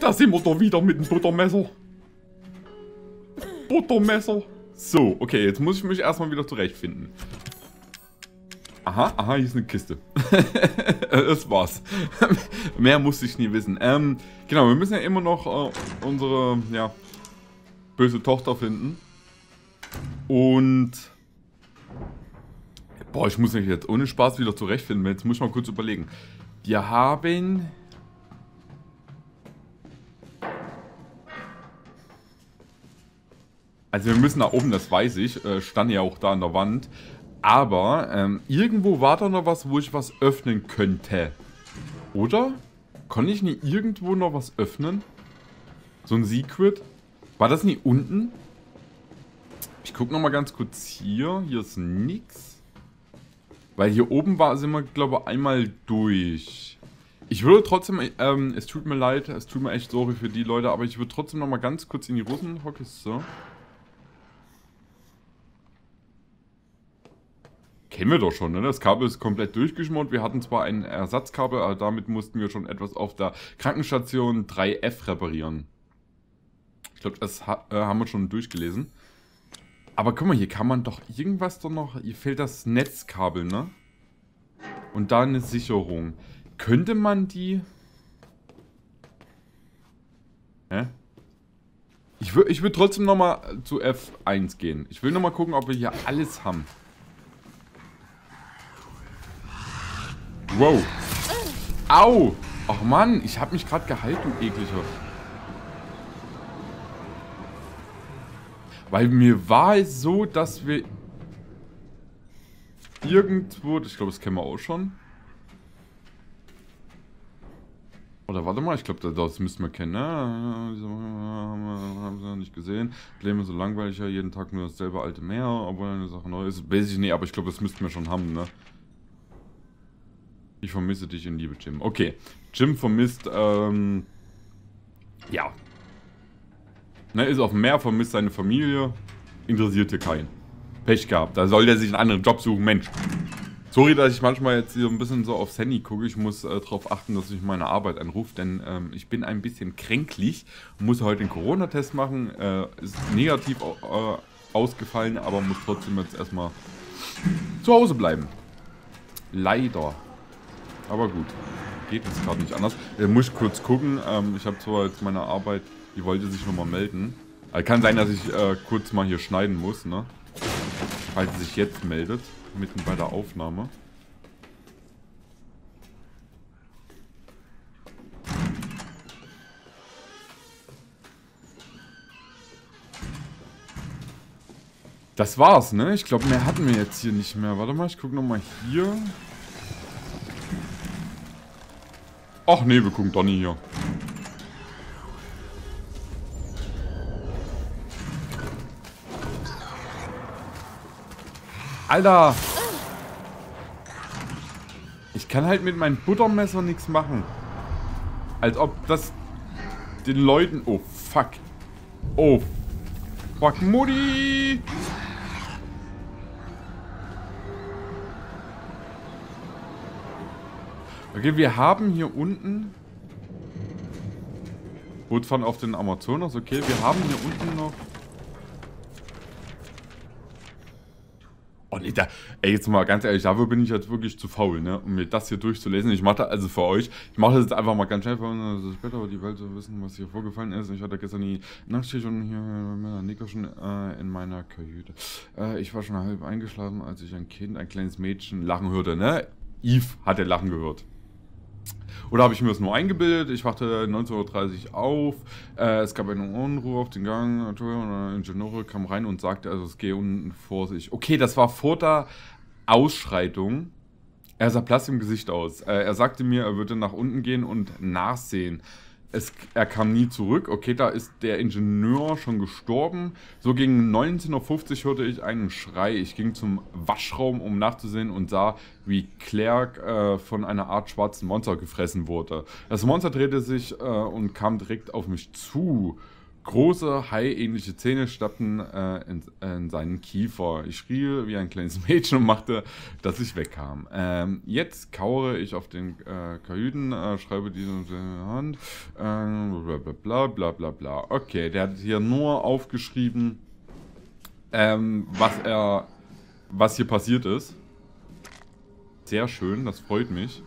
Da sind wir doch wieder mit dem Buttermesser. Buttermesser. So, okay, jetzt muss ich mich erstmal wieder zurechtfinden. Aha, aha, hier ist eine Kiste. Das war's. Mehr musste ich nie wissen. Genau, wir müssen ja immer noch unsere, ja, böse Tochter finden. Und... Boah, ich muss mich jetzt ohne Spaß wieder zurechtfinden. Jetzt muss ich mal kurz überlegen. Wir haben... Also wir müssen nach oben, das weiß ich. Stand ja auch da an der Wand. Aber irgendwo war da noch was, wo ich was öffnen könnte. Oder? Kann ich nie irgendwo noch was öffnen? So ein Secret? War das nie unten? Ich gucke nochmal ganz kurz hier. Hier ist nichts. Weil hier oben war, sind wir, glaube ich, einmal durch. Ich würde trotzdem, es tut mir leid, es tut mir echt sorry für die Leute, aber ich würde trotzdem nochmal ganz kurz in die Rosenhocke. So. Kennen wir doch schon, ne? Das Kabel ist komplett durchgeschmort. Wir hatten zwar ein Ersatzkabel, aber damit mussten wir schon etwas auf der Krankenstation 3F reparieren. Ich glaube, das haben wir schon durchgelesen. Aber guck mal, hier kann man doch irgendwas doch noch... Hier fehlt das Netzkabel, ne? Und da eine Sicherung. Könnte man die... Hä? Ich würd trotzdem nochmal zu F1 gehen. Ich will nochmal gucken, ob wir hier alles haben. Wow. Au. Ach Mann, ich hab mich gerade gehalten, ekliger. Weil mir war es so, dass wir irgendwo... Ich glaube, das kennen wir auch schon. Oder warte mal, ich glaube, das müssen wir kennen. Haben wir nicht gesehen. Probleme so langweilig, ja, jeden Tag nur dasselbe alte Meer. Obwohl eine Sache neu ist. Weiß ich nicht, aber ich glaube, das müssten wir schon haben, ne? Ich vermisse dich in Liebe, Jim. Okay, Jim vermisst, ja. Ne, ist auf dem Meer, vermisst seine Familie, interessiert hier keinen. Pech gehabt, da soll der sich einen anderen Job suchen, Mensch. Sorry, dass ich manchmal jetzt hier ein bisschen so aufs Handy gucke. Ich muss darauf achten, dass ich meine Arbeit anrufe, denn ich bin ein bisschen kränklich. Muss heute einen Corona-Test machen, ist negativ ausgefallen, aber muss trotzdem jetzt erstmal zu Hause bleiben. Leider. Aber gut, geht jetzt gerade nicht anders. Muss ich kurz gucken. Ich habe zwar jetzt meine Arbeit, die wollte sich nochmal melden. Kann sein, dass ich kurz mal hier schneiden muss, ne? Falls sie sich jetzt meldet, mitten bei der Aufnahme. Das war's, ne? Ich glaube, mehr hatten wir jetzt hier nicht mehr. Warte mal, ich gucke nochmal hier. Ach nee, wir gucken Donny hier. Alter! Ich kann halt mit meinem Buttermesser nichts machen. Als ob das den Leuten... Oh, fuck. Oh, fuck, Mutti! Okay, wir haben hier unten... Bootfahren auf den Amazonas, okay. Wir haben hier unten noch... Oh ne, da... Ey, jetzt mal ganz ehrlich, dafür bin ich jetzt wirklich zu faul, ne? Um mir das hier durchzulesen. Ich mache das also für euch. Ich mache das jetzt einfach mal ganz schnell, weil es ist besser, aber die Welt zu wissen, was hier vorgefallen ist. Ich hatte gestern die Nachtschicht und hier mit Nico schon in meiner Kajüte. Ich war schon halb eingeschlafen, als ich ein Kind, ein kleines Mädchen lachen hörte, ne? Eve hat der Lachen gehört. Oder habe ich mir das nur eingebildet? Ich wachte 19:30 Uhr auf, es gab eine Unruhe auf den Gang, ein Ingenieur kam rein und sagte, also es gehe unten vor sich. Okay, das war vor der Ausschreitung. Er sah blass im Gesicht aus. Er sagte mir, er würde nach unten gehen und nachsehen. Er kam nie zurück. Okay, da ist der Ingenieur schon gestorben. So gegen 19:50 Uhr hörte ich einen Schrei. Ich ging zum Waschraum, um nachzusehen und sah, wie Clark von einer Art schwarzen Monster gefressen wurde. Das Monster drehte sich und kam direkt auf mich zu. Große, haiähnliche Zähne stammten in seinen Kiefer. Ich schrie wie ein kleines Mädchen und machte, dass ich wegkam. Jetzt kauere ich auf den Kajüten, schreibe diese in die Hand, bla bla bla bla. Okay, der hat hier nur aufgeschrieben, was hier passiert ist. Sehr schön, das freut mich.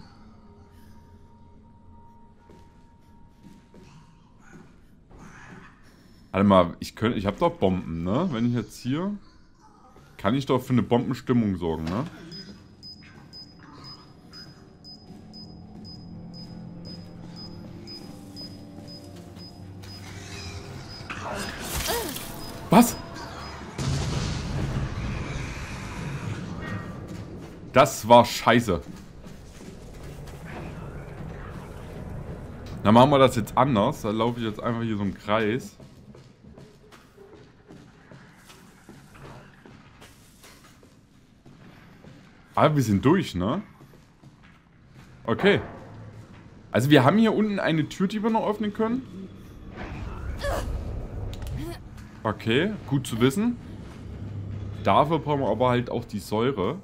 Warte mal, ich hab doch Bomben, ne? Wenn ich jetzt hier... Kann ich doch für eine Bombenstimmung sorgen, ne? Was? Das war scheiße. Dann machen wir das jetzt anders. Da laufe ich jetzt einfach hier so im Kreis. Ah, wir sind durch, ne? Okay. Also wir haben hier unten eine Tür, die wir noch öffnen können. Okay, gut zu wissen. Dafür brauchen wir aber halt auch die Säure.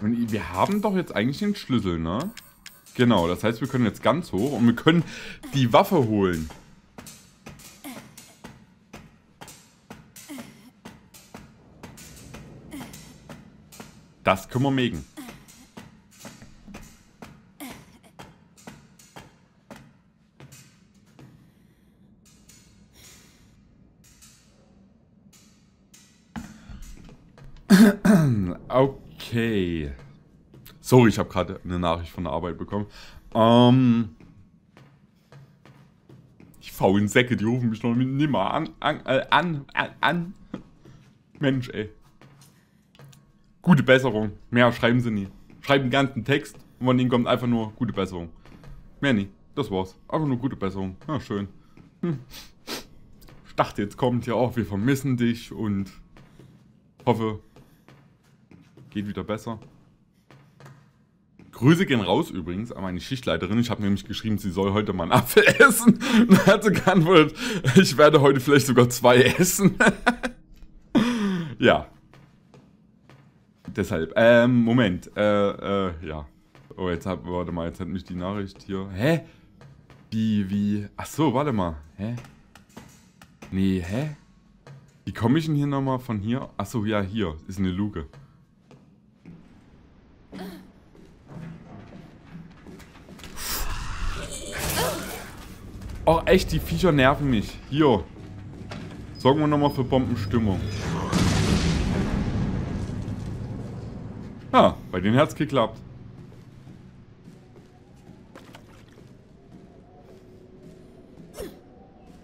Und wir haben doch jetzt eigentlich den Schlüssel, ne? Genau, das heißt, wir können jetzt ganz hoch und wir können die Waffe holen. Das können wir mägen. Okay. Sorry, ich habe gerade eine Nachricht von der Arbeit bekommen. Die faulen Säcke, die rufen mich noch nimmer an. Mensch, ey. Gute Besserung. Mehr schreiben sie nie. Schreiben den ganzen Text und von denen kommt einfach nur gute Besserung. Mehr nie. Das war's. Einfach nur gute Besserung. Ja, schön. Ich dachte, jetzt kommt ja auch, wir vermissen dich und hoffe, geht wieder besser. Grüße gehen raus übrigens an meine Schichtleiterin. Ich habe nämlich geschrieben, sie soll heute mal einen Apfel essen. Und dann hat sie geantwortet, ich werde heute vielleicht sogar 2 essen. Ja. Deshalb. Moment. Ja. Oh, jetzt hat, warte mal, jetzt hat mich die Nachricht hier. Hä? Wie? Ach so, warte mal. Hä? Nee, hä? Wie komme ich denn hier nochmal von hier? Ach so, ja, hier. Ist eine Luke. Oh, echt, die Viecher nerven mich. Hier. Sorgen wir nochmal für Bombenstimmung. Ah, bei denen hat's geklappt.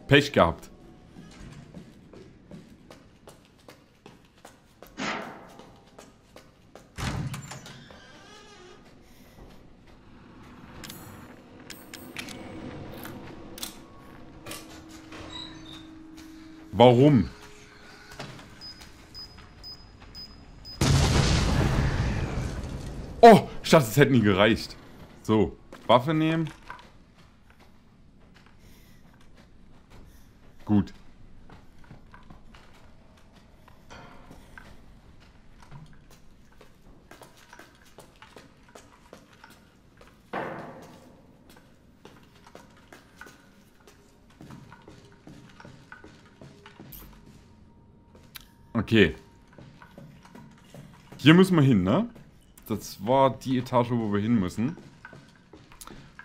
Pech gehabt. Warum? Oh, ich dachte, es hätte nie gereicht. So, Waffe nehmen. Gut. Okay. Hier müssen wir hin, ne? Das war die Etage, wo wir hin müssen.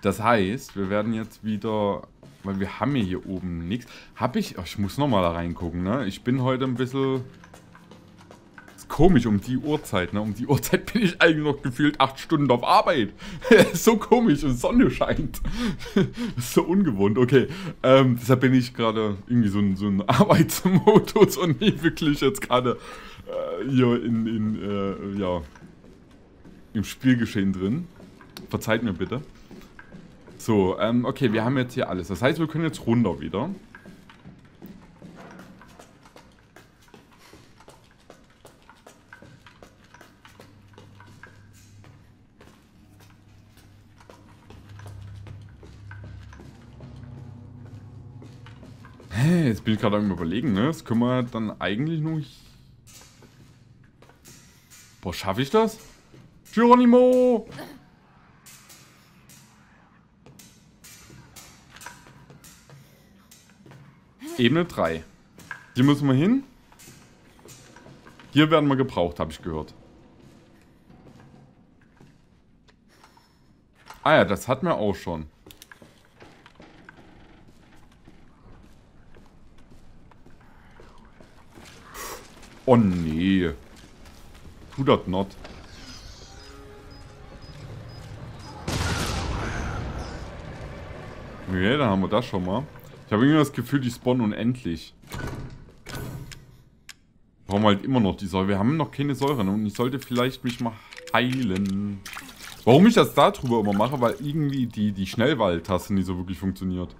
Das heißt, wir werden jetzt wieder... Weil wir haben ja hier oben nichts. Hab ich... Oh, ich muss nochmal da reingucken, ne? Ich bin heute ein bisschen... Ist komisch, um die Uhrzeit, ne? Um die Uhrzeit bin ich eigentlich noch gefühlt 8 Stunden auf Arbeit. So komisch und Sonne scheint. Ist so ungewohnt, okay. Deshalb bin ich gerade irgendwie so ein Arbeitsmodus und nicht wirklich jetzt gerade hier ja... im Spielgeschehen drin. Verzeiht mir bitte. So, okay, wir haben jetzt hier alles. Das heißt, wir können jetzt runter wieder. Jetzt bin ich gerade am Überlegen, ne? Das können wir dann eigentlich nur... Boah, schaffe ich das? Geronimo! Ebene 3. Hier müssen wir hin. Hier werden wir gebraucht, habe ich gehört. Ah ja, das hatten wir auch schon. Oh nee. Tu das not. Okay, dann haben wir das schon mal. Ich habe irgendwie das Gefühl, die spawnen unendlich. Brauchen wir halt immer noch die Säure. Wir haben noch keine Säure. Und ich sollte vielleicht mich mal heilen. Warum ich das da drüber immer mache, weil irgendwie die Schnellwahl-Taste nicht so wirklich funktioniert.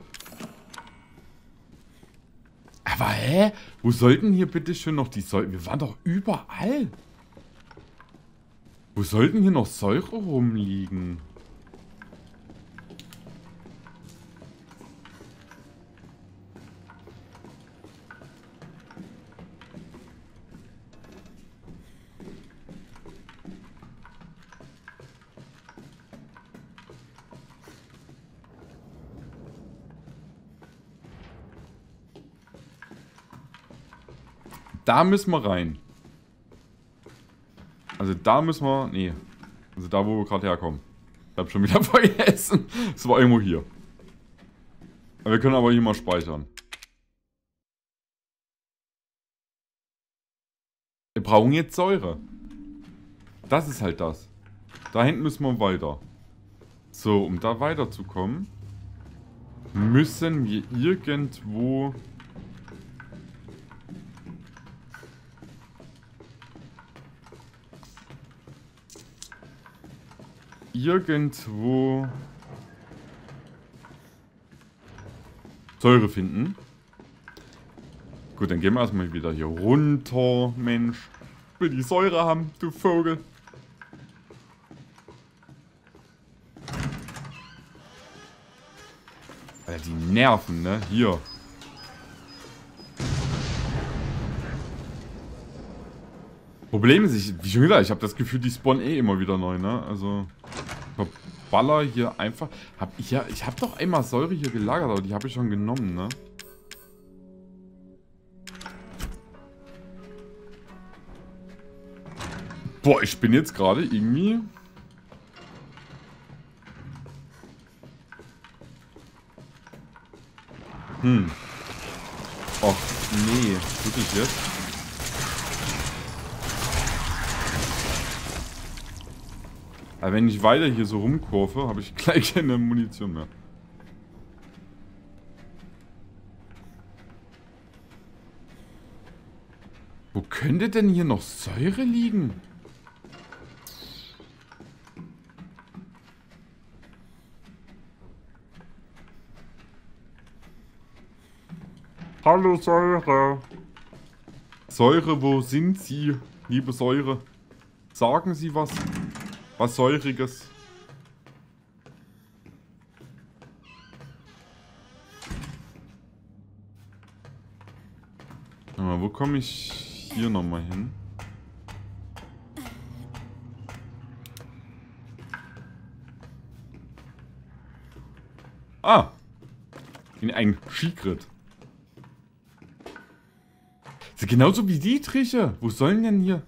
Aber hä? Wo sollten hier bitte schön noch die Säure? Wir waren doch überall. Wo sollten hier noch Säure rumliegen? Da müssen wir rein. Also da müssen wir... Nee. Also da, wo wir gerade herkommen. Ich hab schon wieder vergessen. Es war irgendwo hier. Wir können aber hier mal speichern. Wir brauchen jetzt Säure. Das ist halt das. Da hinten müssen wir weiter. So, um da weiterzukommen, müssen wir irgendwo... Säure finden. Gut, dann gehen wir erstmal wieder hier runter. Mensch, ich will die Säure haben, du Vogel. Alter, die Nerven, ne? Hier. Problem ist, wie schon gesagt, ich habe das Gefühl, die spawnen eh immer wieder neu, ne? Also... Baller hier einfach. Ich hab doch einmal Säure hier gelagert, aber die habe ich schon genommen, ne? Boah, ich bin jetzt gerade irgendwie... Och, nee. Wirklich jetzt? Aber wenn ich weiter hier so rumkurve, habe ich gleich keine Munition mehr. Wo könnte denn hier noch Säure liegen? Hallo Säure. Säure, wo sind Sie, liebe Säure? Sagen Sie was. Was Säuriges. Aber wo komme ich hier nochmal hin? Ah! In ein Skigrid. Das ist genauso wie die Triche. Wo sollen denn hier...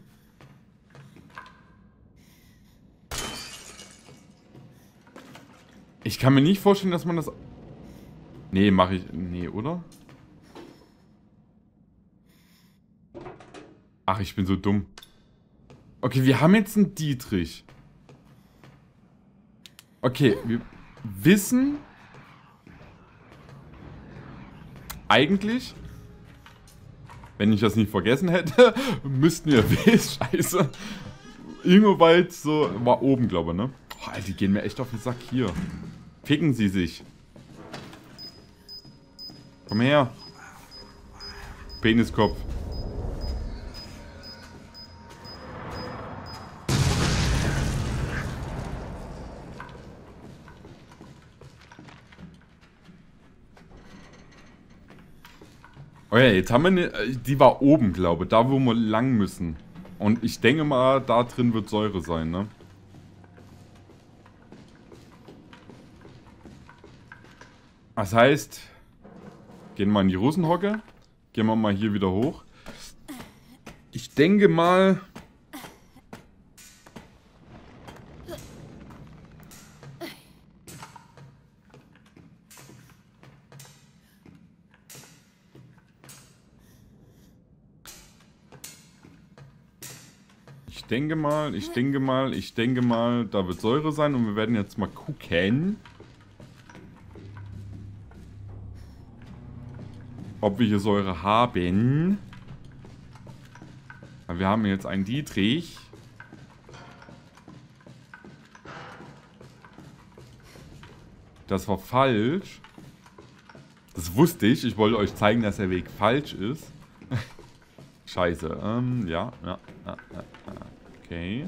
Ich kann mir nicht vorstellen, dass man das... Nee, mache ich... Nee, oder? Ach, ich bin so dumm. Okay, wir haben jetzt einen Dietrich. Okay, wir wissen... Eigentlich... Wenn ich das nicht vergessen hätte, müssten wir... Scheiße. Ingowald so... War oben, glaube ich, ne? Boah, die gehen mir echt auf den Sack hier. Ficken sie sich. Komm her. Peniskopf. Okay, jetzt haben wir eine... Die war oben, glaube ich. Da, wo wir lang müssen. Und ich denke mal, da drin wird Säure sein, ne? Das heißt... Gehen wir mal in die Russenhocke. Gehen wir mal hier wieder hoch. Ich denke mal... Ich denke mal, da wird Säure sein und wir werden jetzt mal gucken, ob wir hier Säure haben. Wir haben jetzt einen Dietrich. Das war falsch. Das wusste ich. Ich wollte euch zeigen, dass der Weg falsch ist. Scheiße. Okay.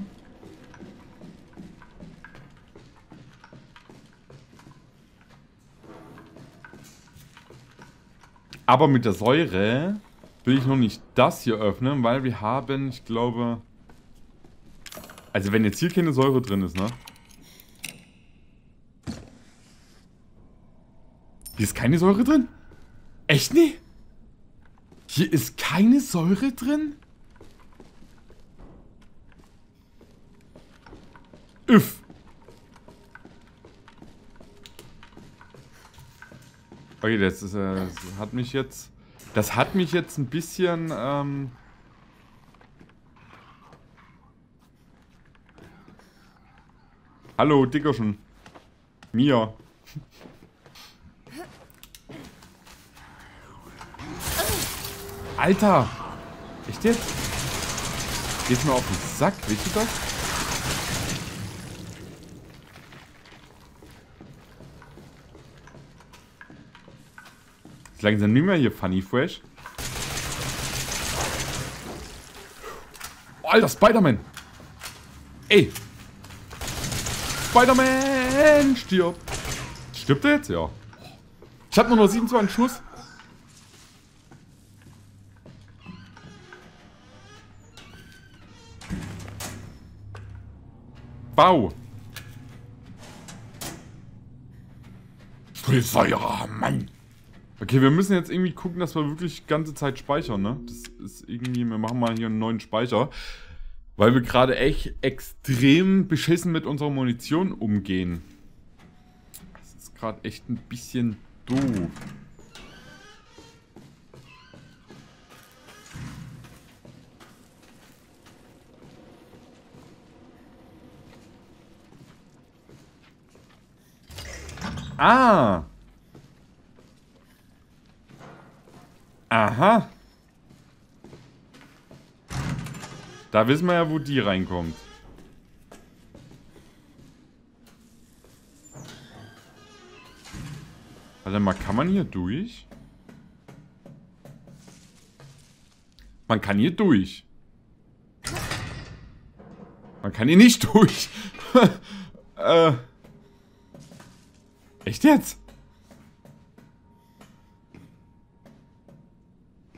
Aber mit der Säure will ich noch nicht das hier öffnen, weil wir haben, ich glaube... Also wenn jetzt hier keine Säure drin ist, ne? Hier ist keine Säure drin? Echt nicht? Hier ist keine Säure drin? Üff. Okay, das hat mich jetzt ein bisschen, hallo, Dickerchen. Mia. Alter! Echt jetzt? Geht's mir auf den Sack, willst du das? Langsam nicht mehr hier Funny Fresh. Oh, Alter, Spider-Man. Ey. Spider-Man, stirb. Stirbt er jetzt? Ja. Ich hab nur noch 27 Schuss. Bau. Friseurer, Mann. Okay, wir müssen jetzt irgendwie gucken, dass wir wirklich die ganze Zeit speichern, ne? Das ist irgendwie, wir machen mal hier einen neuen Speicher. Weil wir gerade echt extrem beschissen mit unserer Munition umgehen. Das ist gerade echt ein bisschen doof. Ah! Aha. Da wissen wir ja, wo die reinkommt. Warte mal, kann man hier durch? Man kann hier durch. Man kann hier nicht durch. Echt jetzt?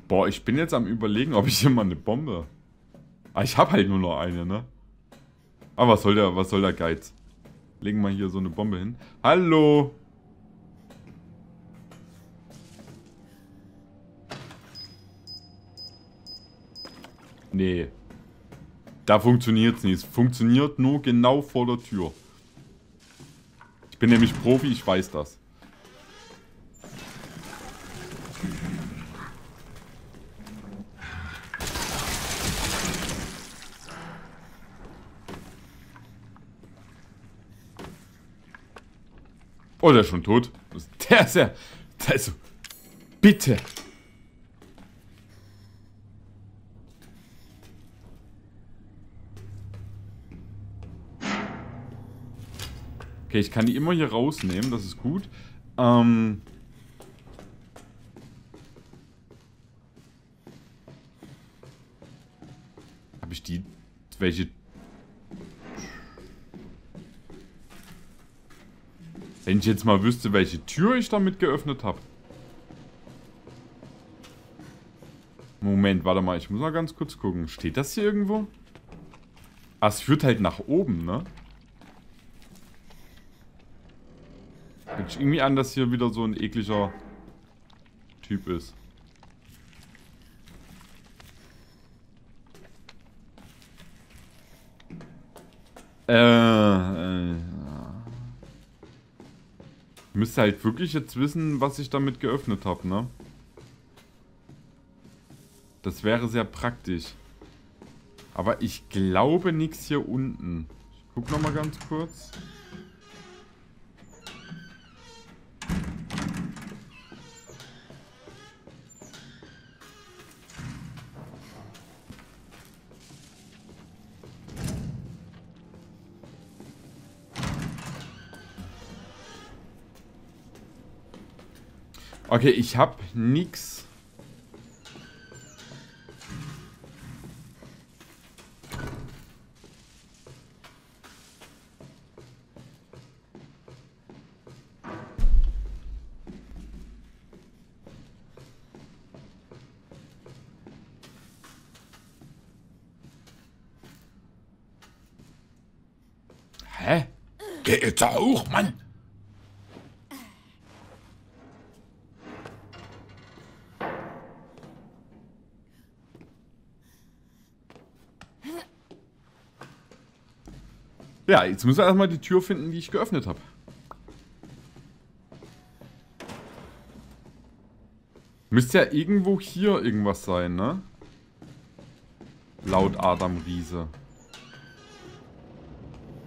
Boah, ich bin jetzt am Überlegen, ob ich hier mal eine Bombe... Ah, ich habe halt nur noch eine, ne? Aber was soll der Geiz? Legen wir hier so eine Bombe hin. Hallo! Nee. Da funktioniert's nicht. Es funktioniert nur genau vor der Tür. Ich bin nämlich Profi, ich weiß das. Oh, der ist schon tot. Der ist so... Bitte. Okay, ich kann die immer hier rausnehmen. Das ist gut. Habe ich die... Welche... Wenn ich jetzt mal wüsste, welche Tür ich damit geöffnet habe. Moment, warte mal, ich muss mal ganz kurz gucken. Steht das hier irgendwo? Ah, es führt halt nach oben, ne? Hört sich irgendwie an, dass hier wieder so ein ekliger Typ ist. Ich müsste halt wirklich jetzt wissen, was ich damit geöffnet habe, ne? Das wäre sehr praktisch. Aber ich glaube nichts hier unten. Ich guck nochmal ganz kurz. Okay, ich hab nix. Hä? Geh jetzt auch, Mann! Ja, jetzt müssen wir erstmal die Tür finden, die ich geöffnet habe. Müsste ja irgendwo hier irgendwas sein, ne? Laut Adam Riese.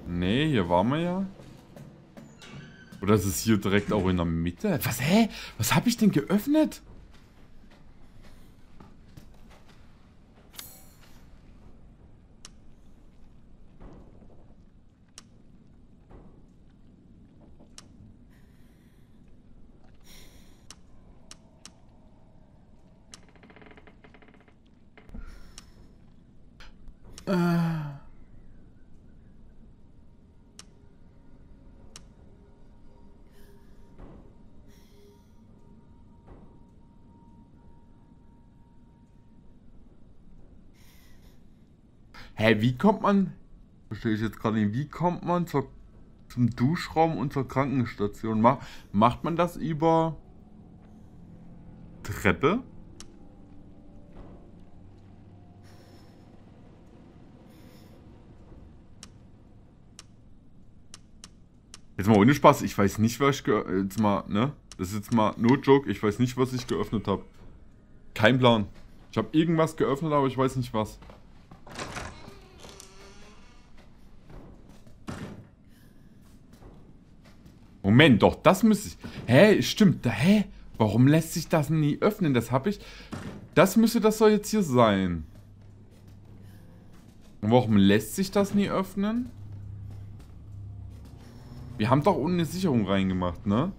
Nee, hier waren wir ja. Oder ist es hier direkt auch in der Mitte? Was, hä? Was habe ich denn geöffnet? Hä, wie kommt man? Verstehe ich jetzt gerade nicht. Wie kommt man zum Duschraum und zur Krankenstation? Macht man das über Treppe? Jetzt mal ohne Spaß, ich weiß nicht, was ich jetzt mal, ne? Das ist jetzt mal no joke, ich weiß nicht, was ich geöffnet habe. Kein Plan. Ich habe irgendwas geöffnet, aber ich weiß nicht was. Moment, doch, das müsste ich... Hä, stimmt, hä? Warum lässt sich das nie öffnen? Das habe ich... Das müsste das doch jetzt hier sein. Und warum lässt sich das nie öffnen? Wir haben doch unten eine Sicherung reingemacht, ne?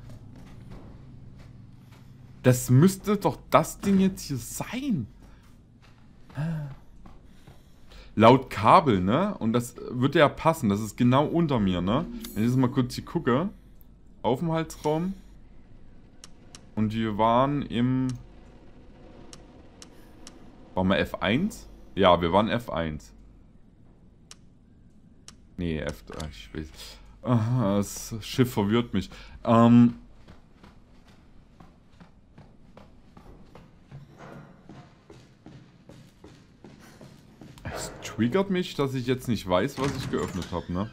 Das müsste doch das Ding jetzt hier sein. Laut Kabel, ne? Und das würde ja passen. Das ist genau unter mir, ne? Wenn ich jetzt mal kurz hier gucke... Aufenthaltsraum. Und wir waren im... Waren wir F1? Ja, wir waren F1. Nee, F3. Ich weiß. Das Schiff verwirrt mich. Es triggert mich, dass ich jetzt nicht weiß, was ich geöffnet habe, ne?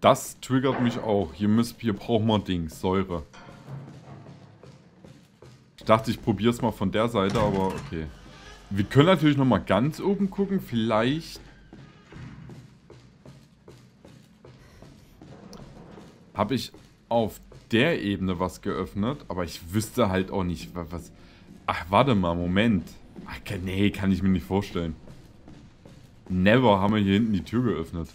Das triggert mich auch. Hier brauchen wir Dings, Säure. Ich dachte, ich probiere es mal von der Seite, aber okay. Wir können natürlich nochmal ganz oben gucken. Vielleicht... habe ich auf der Ebene was geöffnet, aber ich wüsste halt auch nicht, was... Ach, warte mal, Moment. Ach, nee, kann ich mir nicht vorstellen. Never haben wir hier hinten die Tür geöffnet.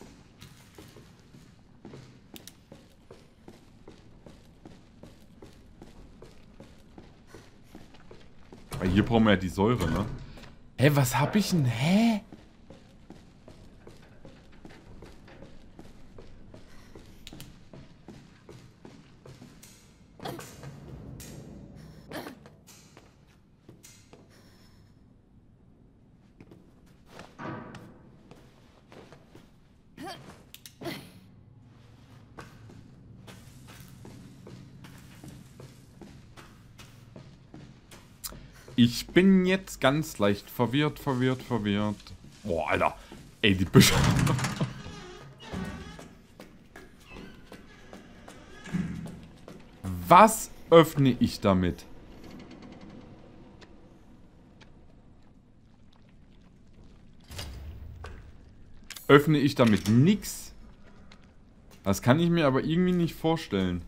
Hier brauchen wir ja die Säure, ne? Hä, was hab ich denn? Hä? Ich bin jetzt ganz leicht verwirrt. Boah, Alter. Ey, die Büsche. Was öffne ich damit? Öffne ich damit nix? Das kann ich mir aber irgendwie nicht vorstellen.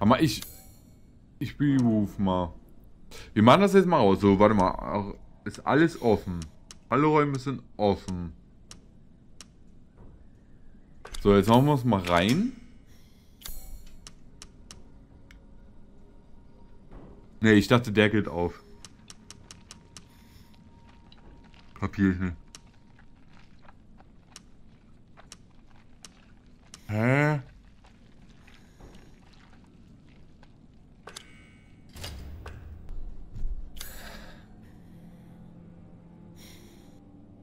Aber ich beruf mal. Wir machen das jetzt mal raus. So, warte mal. Ist alles offen. Alle Räume sind offen. So, jetzt machen wir es mal rein. Ne, ich dachte, der geht auf. Kapier ich nicht. Hä?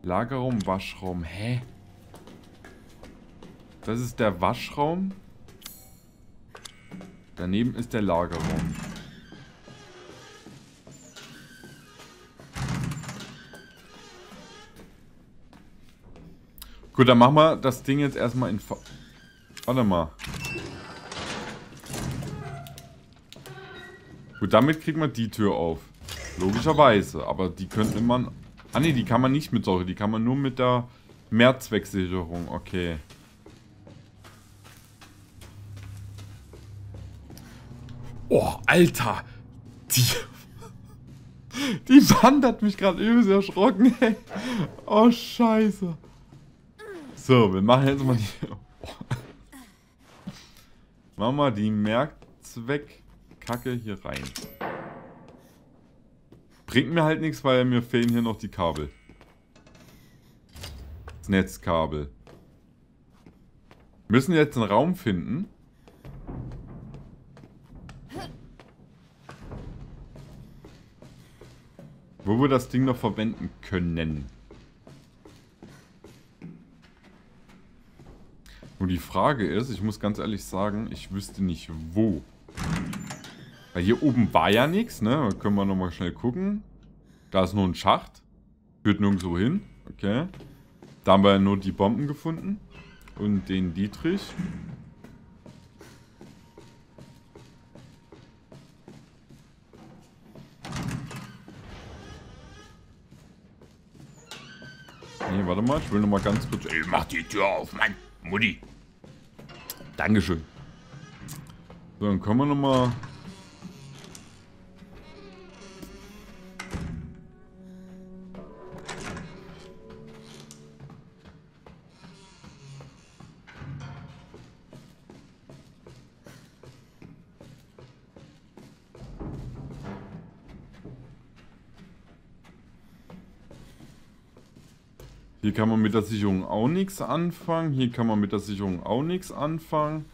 Lagerraum, Waschraum. Hä? Das ist der Waschraum. Daneben ist der Lagerraum. Gut, dann machen wir das Ding jetzt erstmal in... Warte mal. Gut, damit kriegt man die Tür auf. Logischerweise. Aber die könnte man... Ah ne, die kann man nicht mit Säure, die kann man nur mit der Mehrzwecksicherung, okay. Oh, Alter! Die Wand hat mich gerade übelst erschrocken, ey. Oh, scheiße. So, wir machen jetzt mal die... Oh. Machen wir die Mehrzweckkacke hier rein. Bringt mir halt nichts, weil mir fehlen hier noch die Kabel. Das Netzkabel. Wir müssen jetzt einen Raum finden. Wo wir das Ding noch verwenden können. Nur die Frage ist, ich muss ganz ehrlich sagen, ich wüsste nicht wo. Weil hier oben war ja nichts, ne? Da können wir nochmal schnell gucken. Da ist nur ein Schacht. Führt nirgendwo hin. Okay. Da haben wir ja nur die Bomben gefunden. Und den Dietrich. Nee, warte mal. Ich will nochmal ganz kurz... Ey, mach die Tür auf, Mann. Mutti. Dankeschön. So, dann können wir nochmal... Hier kann man mit der Sicherung auch nichts anfangen. Hier kann man mit der Sicherung auch nichts anfangen.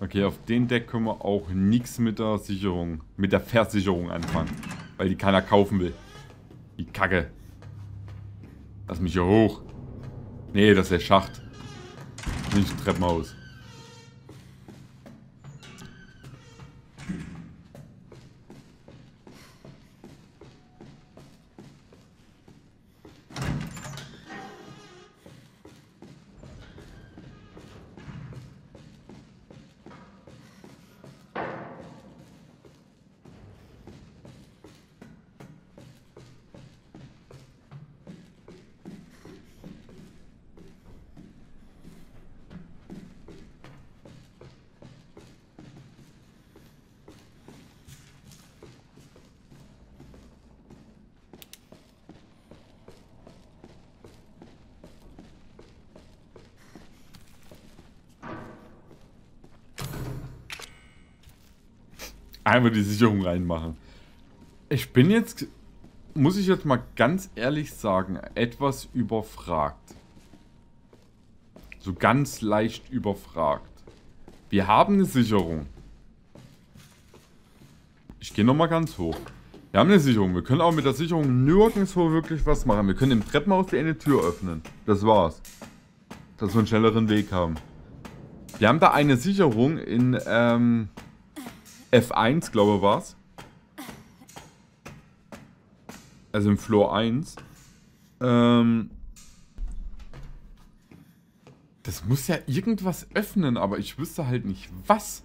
Okay, auf den Deck können wir auch nichts mit der Sicherung, mit der Versicherung anfangen. Weil die keiner kaufen will. Die Kacke. Lass mich hier hoch. Nee, das ist der Schacht. Nicht Treppenhaus. Einmal die Sicherung reinmachen. Ich bin jetzt, muss ich jetzt mal ganz ehrlich sagen, etwas überfragt. So ganz leicht überfragt. Wir haben eine Sicherung. Ich gehe nochmal ganz hoch. Wir haben eine Sicherung. Wir können auch mit der Sicherung nirgendwo wirklich was machen. Wir können im Treppenhaus die eine Tür öffnen. Das war's. Dass wir einen schnelleren Weg haben. Wir haben da eine Sicherung in F1, glaube ich, war's. Also im Floor 1. Das muss ja irgendwas öffnen, aber ich wüsste halt nicht, was.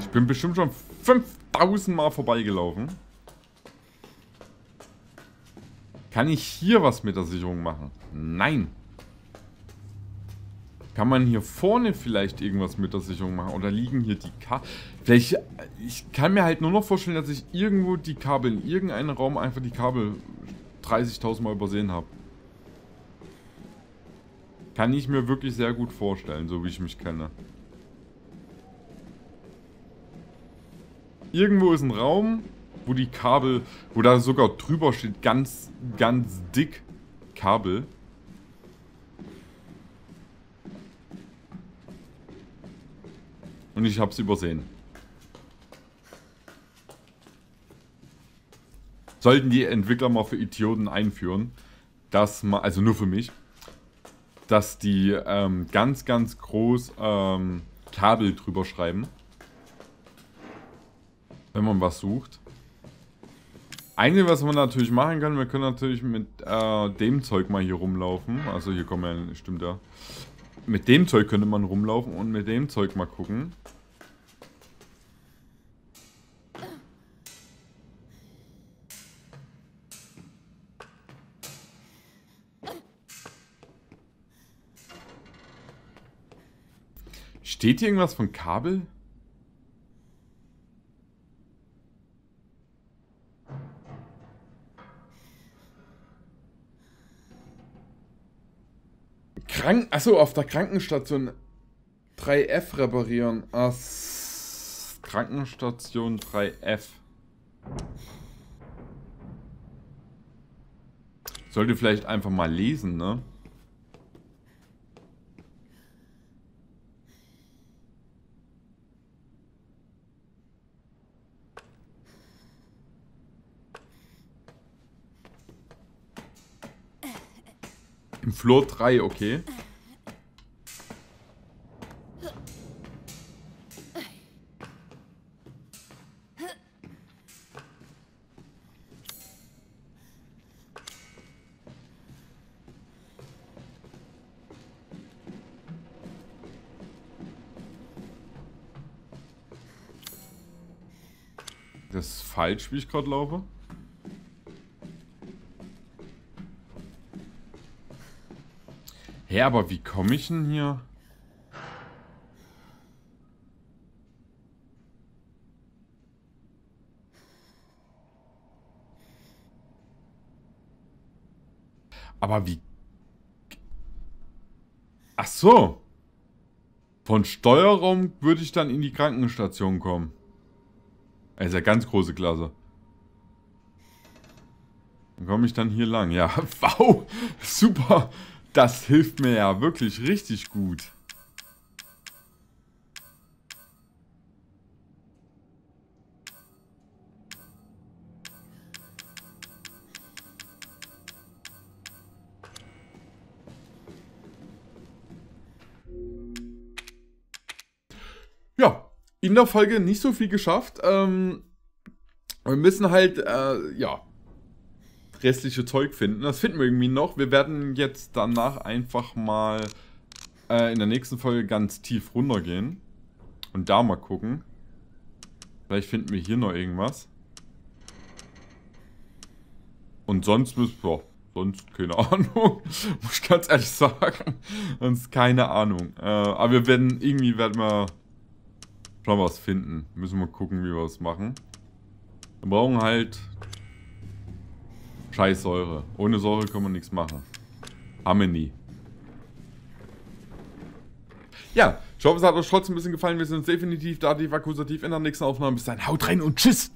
Ich bin bestimmt schon 5000 Mal vorbeigelaufen. Kann ich hier was mit der Sicherung machen? Nein. Kann man hier vorne vielleicht irgendwas mit der Sicherung machen? Oder liegen hier die Kabel? Vielleicht, ich kann mir halt nur noch vorstellen, dass ich irgendwo die Kabel, in irgendeinem Raum einfach die Kabel 30.000 Mal übersehen habe. Kann ich mir wirklich sehr gut vorstellen, so wie ich mich kenne. Irgendwo ist ein Raum, wo die Kabel, wo da sogar drüber steht, ganz, ganz dick Kabel. Und ich hab's übersehen. Sollten die Entwickler mal für Idioten einführen, dass man, also nur für mich, dass die ganz, ganz groß Kabel drüber schreiben, wenn man was sucht. Einige, was man natürlich machen kann, wir können natürlich mit dem Zeug mal hier rumlaufen. Also hier kommen ja, stimmt ja. Mit dem Zeug könnte man rumlaufen und mit dem Zeug mal gucken. Steht hier irgendwas von Kabel? Achso, auf der Krankenstation 3F reparieren. Ach, Krankenstation 3F. Sollte vielleicht einfach mal lesen, ne? Im Floor 3, okay. Das ist falsch, wie ich gerade laufe. Hä, aber wie komme ich denn hier? Aber wie... Ach so. Von Steuerraum würde ich dann in die Krankenstation kommen. Das ist ja ganz große Klasse. Dann komme ich dann hier lang. Ja, wow, super. Das hilft mir ja wirklich richtig gut. Ja, in der Folge nicht so viel geschafft. Wir müssen halt, ja... restliche Zeug finden. Das finden wir irgendwie noch. Wir werden jetzt danach einfach mal in der nächsten Folge ganz tief runter gehen. Und da mal gucken. Vielleicht finden wir hier noch irgendwas. Und sonst müssen wir... Sonst keine Ahnung. Muss ich ganz ehrlich sagen. Sonst keine Ahnung. Aber wir werden... Irgendwie werden wir schon was finden. Müssen wir gucken, wie wir es machen. Wir brauchen halt... Scheiß Säure. Ohne Säure kann man nichts machen. Haben wir nie. Ja, ich hoffe, es hat euch trotzdem ein bisschen gefallen. Wir sehen uns definitiv da, die Akkusativ in der nächsten Aufnahme. Bis dann, haut rein und tschüss!